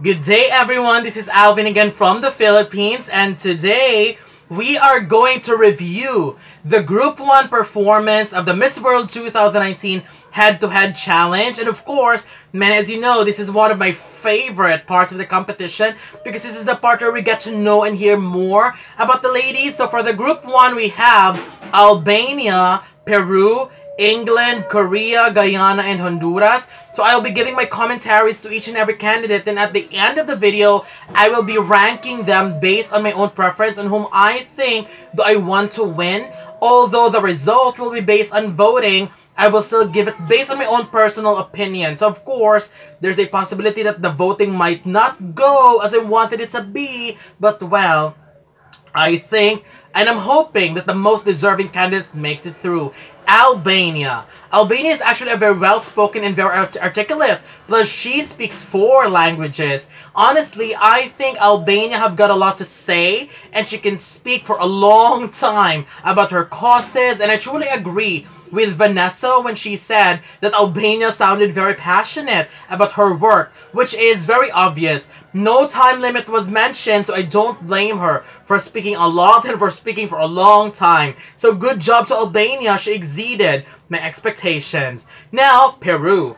Good day, everyone. This is Alvin again from the Philippines, and today we are going to review the Group 1 performance of the Miss World 2019 Head to Head Challenge. And of course, man, as you know, this is one of my favorite parts of the competition because this is the part where we get to know and hear more about the ladies. So for the Group 1, we have Albania, Peru, England, Korea, Guyana, and Honduras. So I will be giving my commentaries to each and every candidate, and at the end of the video, I will be ranking them based on my own preference on whom I think that I want to win. Although the result will be based on voting, I will still give it based on my own personal opinion. So of course, there's a possibility that the voting might not go as I wanted it to be, but well, I think and I'm hoping that the most deserving candidate makes it through. Albania. Albania is actually a very well-spoken and very articulate, plus she speaks 4 languages. Honestly, I think Albania have got a lot to say, and she can speak for a long time about her causes, and I truly agree with Vanessa when she said that Albania sounded very passionate about her work, which is very obvious. No time limit was mentioned, so I don't blame her for speaking a lot and for speaking for a long time. So good job to Albania. She exceeded my expectations. Now, Peru.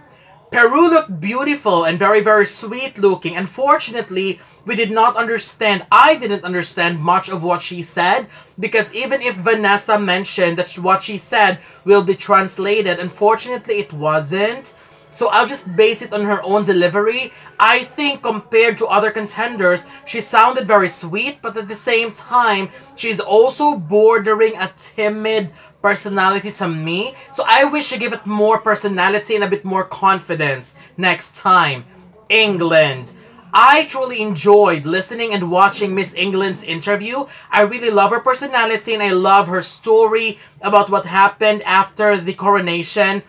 Peru looked beautiful and very, very sweet looking. Unfortunately, we did not understand, I didn't understand much of what she said, because even if Vanessa mentioned that what she said will be translated, unfortunately it wasn't. So I'll just base it on her own delivery. I think compared to other contenders, she sounded very sweet, but at the same time, she's also bordering a timid personality to me. So I wish she gave it more personality and a bit more confidence next time. England. I truly enjoyed listening and watching Miss England's interview. I really love her personality and I love her story about what happened after the coronation,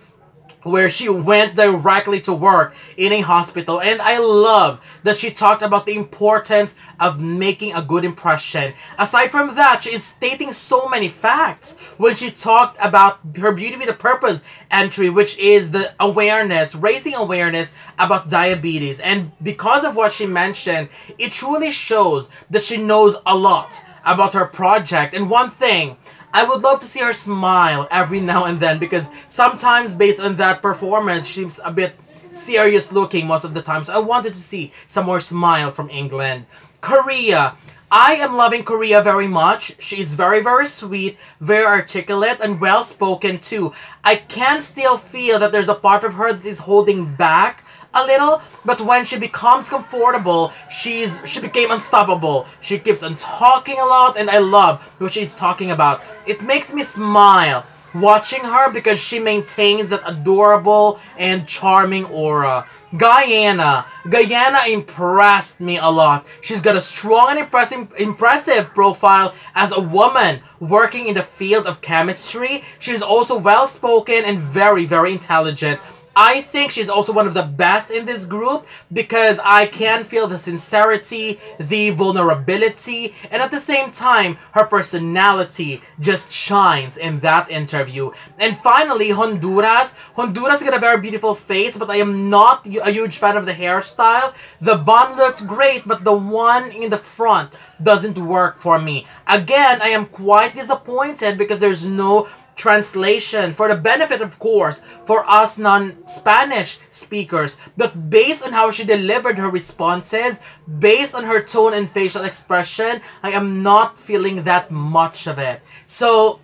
where she went directly to work in a hospital. And I love that she talked about the importance of making a good impression. Aside from that, she is stating so many facts when she talked about her Beauty With A Purpose entry, which is the awareness, raising awareness about diabetes. And because of what she mentioned, it truly shows that she knows a lot about her project. And one thing, I would love to see her smile every now and then, because sometimes based on that performance, she's a bit serious looking most of the time. So I wanted to see some more smile from England. Korea. I am loving Korea very much. She's very, very sweet, very articulate, and well-spoken too. I can still feel that there's a part of her that is holding back a little, but when she becomes comfortable, she became unstoppable. She keeps on talking a lot, and I love what she's talking about. It makes me smile watching her because she maintains that adorable and charming aura. Guyana. Guyana impressed me a lot. She's got a strong and impressive profile as a woman working in the field of chemistry. She's also well-spoken and very, very intelligent. I think she's also one of the best in this group because I can feel the sincerity, the vulnerability, and at the same time, her personality just shines in that interview. And finally, Honduras. Honduras got a very beautiful face, but I am not a huge fan of the hairstyle. The bun looked great, but the one in the front doesn't work for me. Again, I am quite disappointed because there's no translation for the benefit, of course, for us non-Spanish speakers. But based on how she delivered her responses, based on her tone and facial expression, I am not feeling that much of it. So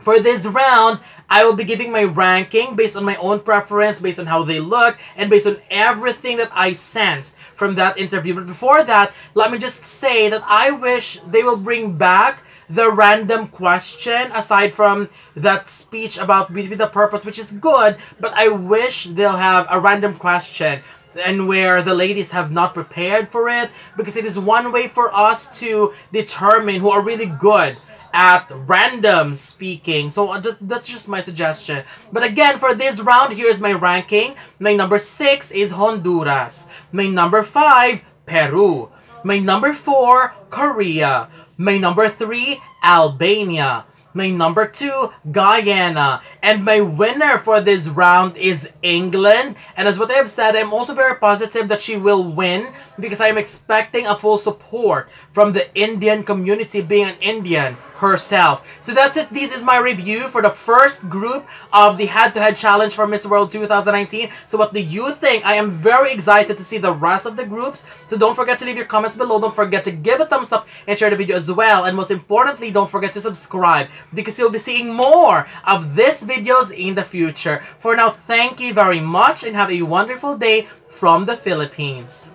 for this round, I will be giving my ranking based on my own preference, based on how they look, and based on everything that I sensed from that interview. But before that, let me just say that I wish they will bring back the random question, aside from that speech about Beauty With A Purpose, which is good, but I wish they'll have a random question and where the ladies have not prepared for it, because it is one way for us to determine who are really good at random speaking. So that's just my suggestion. But again, for this round, here's my ranking. My number 6 is Honduras. My number 5, Peru. My number 4, Korea. My number 3, Albania. my number 2, Guyana. And my winner for this round is England. And as what I have said, I'm also very positive that she will win because I'm expecting a full support from the Indian community, being an Indian herself. So that's it. This is my review for the first group of the Head to Head Challenge for Miss World 2019. So what do you think? I am very excited to see the rest of the groups. So don't forget to leave your comments below. Don't forget to give a thumbs up and share the video as well. And most importantly, don't forget to subscribe because you'll be seeing more of these videos in the future. For now, thank you very much and have a wonderful day from the Philippines.